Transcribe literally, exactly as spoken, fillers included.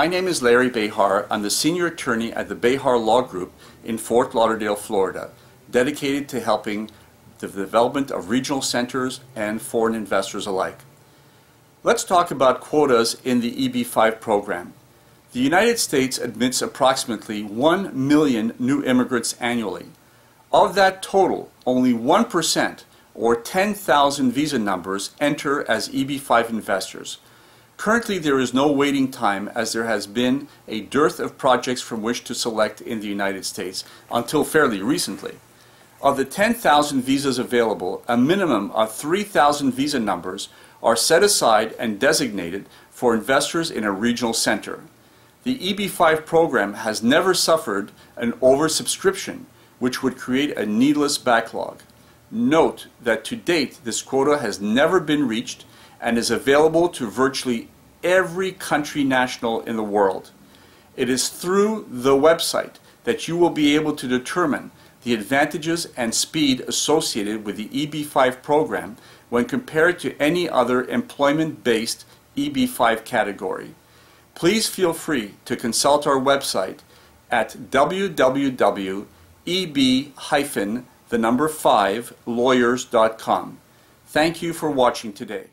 My name is Larry Behar. I'm the senior attorney at the Behar Law Group in Fort Lauderdale, Florida, dedicated to helping the development of regional centers and foreign investors alike. Let's talk about quotas in the E B five program. The United States admits approximately one million new immigrants annually. Of that total, only one percent, or ten thousand visa numbers, enter as E B five investors. Currently, there is no waiting time, as there has been a dearth of projects from which to select in the United States until fairly recently. Of the ten thousand visas available, a minimum of three thousand visa numbers are set aside and designated for investors in a regional center. The E B five program has never suffered an oversubscription, which would create a needless backlog. Note that to date, this quota has never been reached and is available to virtually every country national in the world. It is through the website that you will be able to determine the advantages and speed associated with the E B five program when compared to any other employment-based E B five category. Please feel free to consult our website at w w w dot e b dash five lawyers dot com. Thank you for watching today.